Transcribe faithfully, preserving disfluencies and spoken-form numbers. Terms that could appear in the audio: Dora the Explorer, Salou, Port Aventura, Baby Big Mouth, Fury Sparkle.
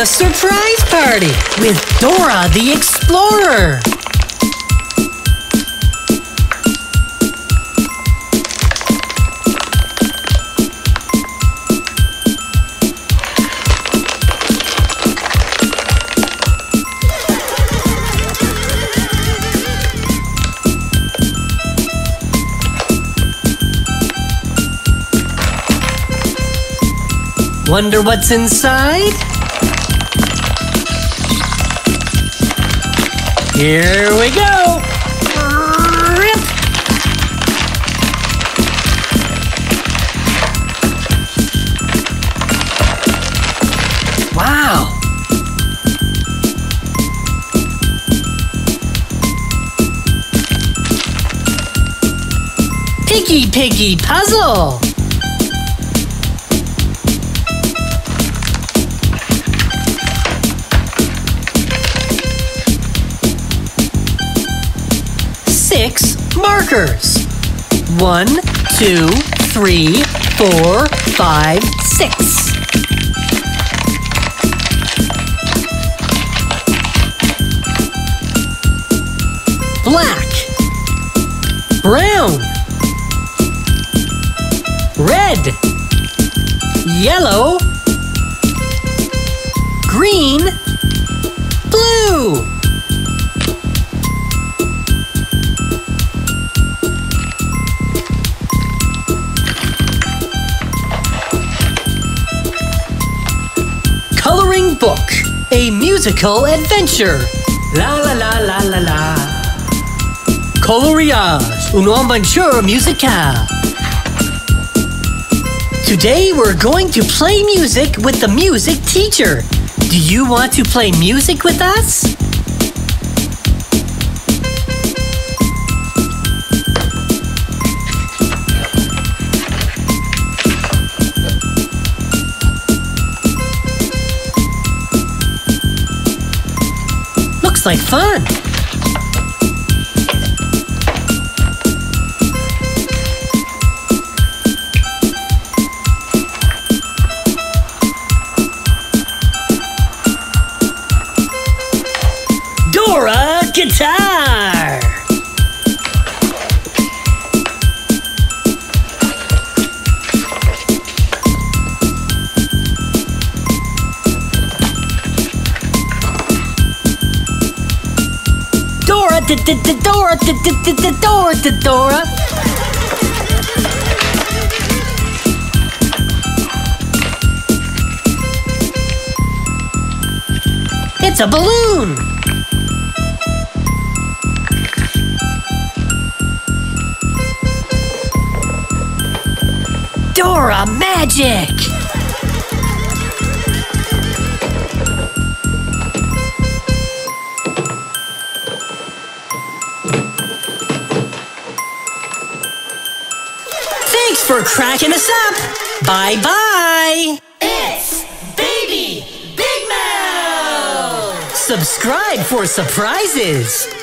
a surprise party with Dora the Explorer. Wonder what's inside? Here we go! Rip. Wow! Piggy Piggy Puzzle! Six markers. One, two, three, four, five, six. Black, brown, red, yellow, green, blue. Coloring book, a musical adventure. La la la la la la. Coloriage, une aventure musicale. Today we're going to play music with the music teacher. Do you want to play music with us? Looks like fun. Dora guitar. Dora, Dora, Dora. It's a balloon. Dora magic. Thanks for cracking us up. Bye-bye. It's Baby Big Mouth. Subscribe for surprises.